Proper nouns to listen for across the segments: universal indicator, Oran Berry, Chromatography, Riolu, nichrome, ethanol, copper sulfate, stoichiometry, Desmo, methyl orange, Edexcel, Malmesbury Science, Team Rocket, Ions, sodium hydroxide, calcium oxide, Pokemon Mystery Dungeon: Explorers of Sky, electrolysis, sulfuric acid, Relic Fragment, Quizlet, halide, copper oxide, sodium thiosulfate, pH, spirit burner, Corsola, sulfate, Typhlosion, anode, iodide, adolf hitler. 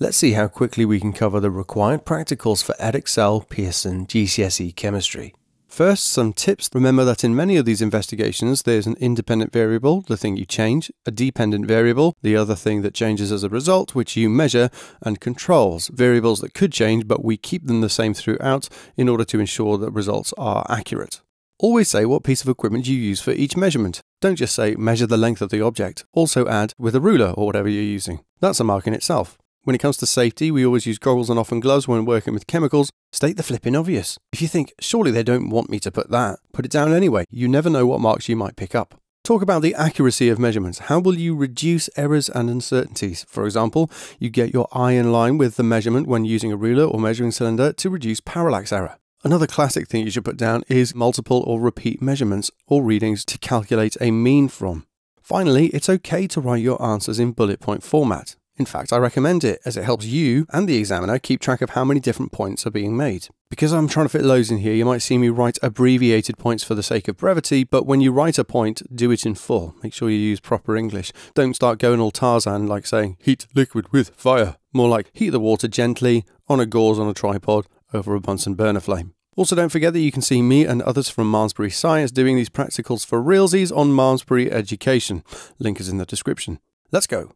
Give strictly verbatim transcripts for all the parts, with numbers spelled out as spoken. Let's see how quickly we can cover the required practicals for Edexcel, Pearson, G C S E chemistry. First, some tips. Remember that in many of these investigations, there's an independent variable, the thing you change, a dependent variable, the other thing that changes as a result, which you measure, and controls, variables that could change, but we keep them the same throughout in order to ensure that results are accurate. Always say what piece of equipment you use for each measurement. Don't just say measure the length of the object. Also add with a ruler or whatever you're using. That's a mark in itself. When it comes to safety, we always use goggles and often gloves when working with chemicals. State the flipping obvious. If you think, surely they don't want me to put that, put it down anyway. You never know what marks you might pick up. Talk about the accuracy of measurements. How will you reduce errors and uncertainties? For example, you get your eye in line with the measurement when using a ruler or measuring cylinder to reduce parallax error. Another classic thing you should put down is multiple or repeat measurements or readings to calculate a mean from. Finally, it's okay to write your answers in bullet point format. In fact, I recommend it as it helps you and the examiner keep track of how many different points are being made. Because I'm trying to fit loads in here, you might see me write abbreviated points for the sake of brevity, but when you write a point, do it in full. Make sure you use proper English. Don't start going all Tarzan like saying, heat liquid with fire. More like, heat the water gently, on a gauze on a tripod, over a Bunsen burner flame. Also, don't forget that you can see me and others from Malmesbury Science doing these practicals for realsies on Malmesbury Education. Link is in the description. Let's go.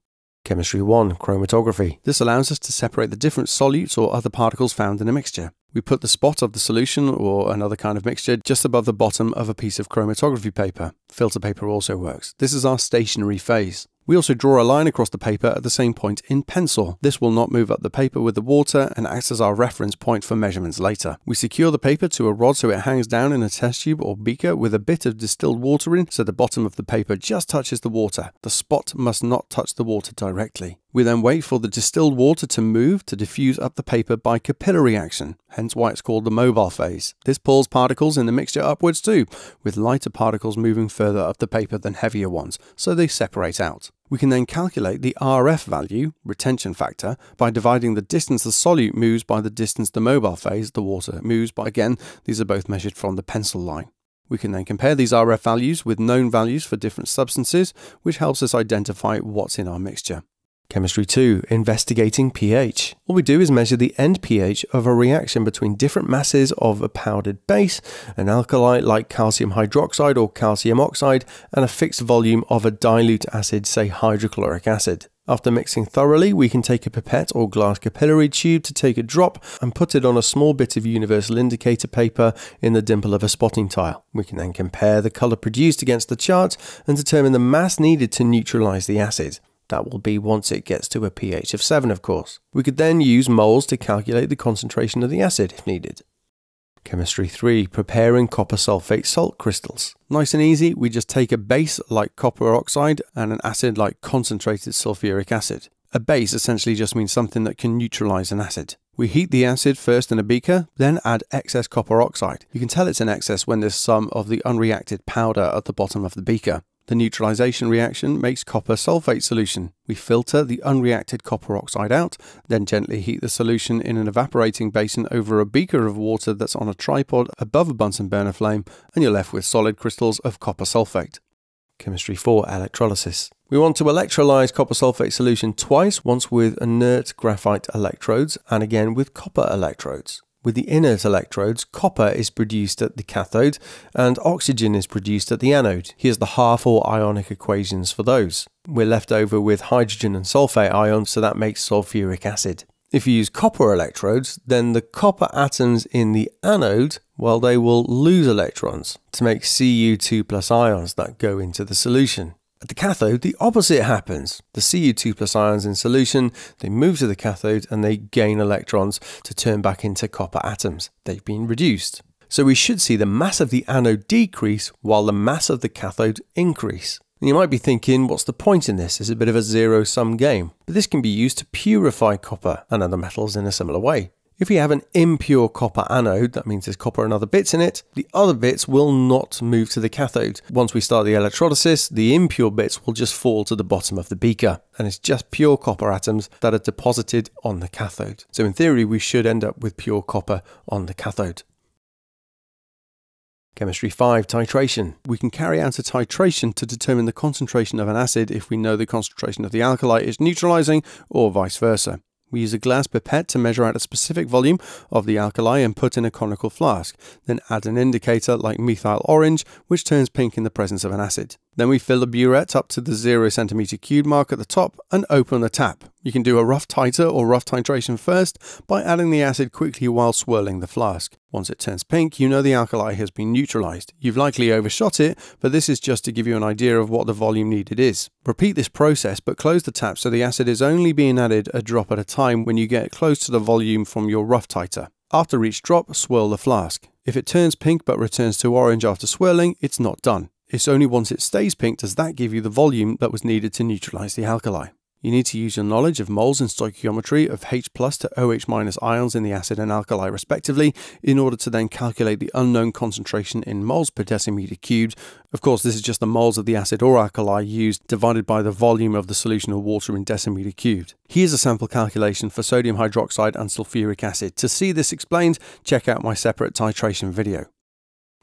Chemistry one, Chromatography. This allows us to separate the different solutes or other particles found in a mixture. We put the spot of the solution or another kind of mixture just above the bottom of a piece of chromatography paper. Filter paper also works. This is our stationary phase. We also draw a line across the paper at the same point in pencil. This will not move up the paper with the water and acts as our reference point for measurements later. We secure the paper to a rod so it hangs down in a test tube or beaker with a bit of distilled water in so the bottom of the paper just touches the water. The spot must not touch the water directly. We then wait for the distilled water to move to diffuse up the paper by capillary action, hence why it's called the mobile phase. This pulls particles in the mixture upwards too, with lighter particles moving further up the paper than heavier ones, so they separate out. We can then calculate the R F value, retention factor, by dividing the distance the solute moves by the distance the mobile phase, the water, moves by. Again, these are both measured from the pencil line. We can then compare these R F values with known values for different substances, which helps us identify what's in our mixture. Chemistry two, investigating pH. All we do is measure the end pH of a reaction between different masses of a powdered base, an alkali like calcium hydroxide or calcium oxide, and a fixed volume of a dilute acid, say hydrochloric acid. After mixing thoroughly, we can take a pipette or glass capillary tube to take a drop and put it on a small bit of universal indicator paper in the dimple of a spotting tile. We can then compare the colour produced against the chart and determine the mass needed to neutralise the acid. That will be once it gets to a pH of seven, of course. We could then use moles to calculate the concentration of the acid if needed. Chemistry three, preparing copper sulfate salt crystals. Nice and easy, we just take a base like copper oxide and an acid like concentrated sulfuric acid. A base essentially just means something that can neutralize an acid. We heat the acid first in a beaker, then add excess copper oxide. You can tell it's in excess when there's some of the unreacted powder at the bottom of the beaker. The neutralization reaction makes copper sulfate solution. We filter the unreacted copper oxide out, then gently heat the solution in an evaporating basin over a beaker of water that's on a tripod above a Bunsen burner flame, and you're left with solid crystals of copper sulfate. Chemistry four, electrolysis. We want to electrolyze copper sulfate solution twice, once with inert graphite electrodes and again with copper electrodes. With the inert electrodes, copper is produced at the cathode and oxygen is produced at the anode. Here's the half or ionic equations for those. We're left over with hydrogen and sulfate ions, so that makes sulfuric acid. If you use copper electrodes, then the copper atoms in the anode, well, they will lose electrons to make C U two plus ions that go into the solution. At the cathode, the opposite happens. The C U two plus ions in solution, they move to the cathode and they gain electrons to turn back into copper atoms. They've been reduced. So we should see the mass of the anode decrease while the mass of the cathode increase. And you might be thinking, what's the point in this? It's a bit of a zero-sum game. But this can be used to purify copper and other metals in a similar way. If you have an impure copper anode, that means there's copper and other bits in it, the other bits will not move to the cathode. Once we start the electrolysis, the impure bits will just fall to the bottom of the beaker, and it's just pure copper atoms that are deposited on the cathode. So in theory, we should end up with pure copper on the cathode. Chemistry five, titration. We can carry out a titration to determine the concentration of an acid if we know the concentration of the alkali is neutralizing or vice versa. We use a glass pipette to measure out a specific volume of the alkali and put in a conical flask, then add an indicator like methyl orange, which turns pink in the presence of an acid. Then we fill the burette up to the zero centimeter cubed mark at the top and open the tap. You can do a rough titer or rough titration first by adding the acid quickly while swirling the flask. Once it turns pink, you know the alkali has been neutralized. You've likely overshot it, but this is just to give you an idea of what the volume needed is. Repeat this process, but close the tap so the acid is only being added a drop at a time when you get close to the volume from your rough titer. After each drop, swirl the flask. If it turns pink but returns to orange after swirling, it's not done. It's only once it stays pink does that give you the volume that was needed to neutralize the alkali. You need to use your knowledge of moles and stoichiometry of H plus to O H minus ions in the acid and alkali respectively in order to then calculate the unknown concentration in moles per decimeter cubed. Of course, this is just the moles of the acid or alkali used divided by the volume of the solution of water in decimeter cubed. Here's a sample calculation for sodium hydroxide and sulfuric acid. To see this explained, check out my separate titration video.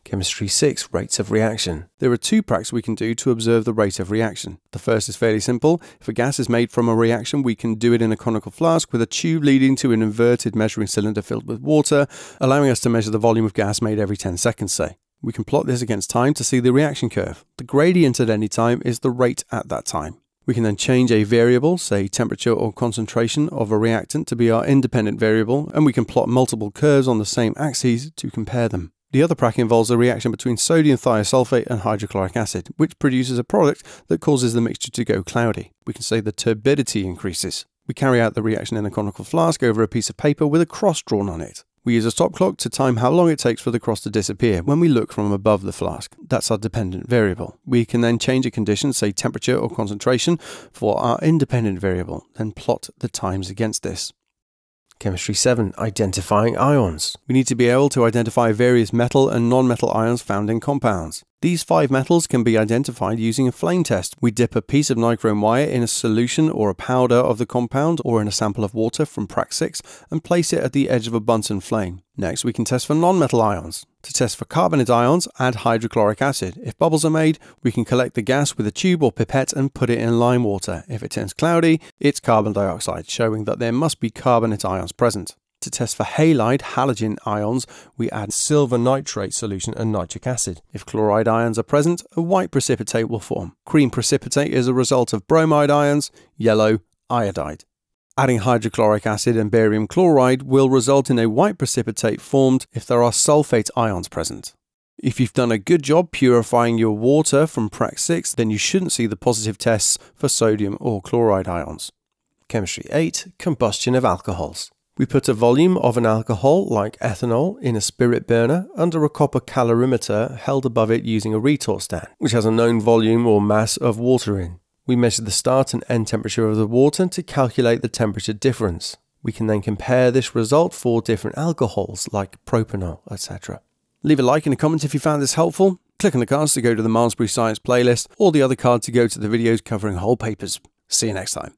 Chemistry six, rates of reaction. There are two pracs we can do to observe the rate of reaction. The first is fairly simple. If a gas is made from a reaction, we can do it in a conical flask with a tube leading to an inverted measuring cylinder filled with water, allowing us to measure the volume of gas made every ten seconds, say. We can plot this against time to see the reaction curve. The gradient at any time is the rate at that time. We can then change a variable, say temperature or concentration of a reactant, to be our independent variable, and we can plot multiple curves on the same axes to compare them. The other prac involves a reaction between sodium thiosulfate and hydrochloric acid, which produces a product that causes the mixture to go cloudy. We can say the turbidity increases. We carry out the reaction in a conical flask over a piece of paper with a cross drawn on it. We use a stop clock to time how long it takes for the cross to disappear when we look from above the flask. That's our dependent variable. We can then change a condition, say temperature or concentration, for our independent variable, then plot the times against this. Chemistry seven, identifying ions. We need to be able to identify various metal and non-metal ions found in compounds. These five metals can be identified using a flame test. We dip a piece of nichrome wire in a solution or a powder of the compound or in a sample of water from prac six and place it at the edge of a Bunsen flame. Next, we can test for non-metal ions. To test for carbonate ions, add hydrochloric acid. If bubbles are made, we can collect the gas with a tube or pipette and put it in lime water. If it turns cloudy, it's carbon dioxide, showing that there must be carbonate ions present. To test for halide, halogen ions, we add silver nitrate solution and nitric acid. If chloride ions are present, a white precipitate will form. Green precipitate is a result of bromide ions, yellow, iodide. Adding hydrochloric acid and barium chloride will result in a white precipitate formed if there are sulfate ions present. If you've done a good job purifying your water from prac six, then you shouldn't see the positive tests for sodium or chloride ions. Chemistry eight, combustion of alcohols. We put a volume of an alcohol, like ethanol, in a spirit burner under a copper calorimeter held above it using a retort stand, which has a known volume or mass of water in. We measure the start and end temperature of the water to calculate the temperature difference. We can then compare this result for different alcohols, like propanol, et cetera. Leave a like and a comment if you found this helpful. Click on the cards to go to the Malmesbury Science playlist or the other card to go to the videos covering whole papers. See you next time.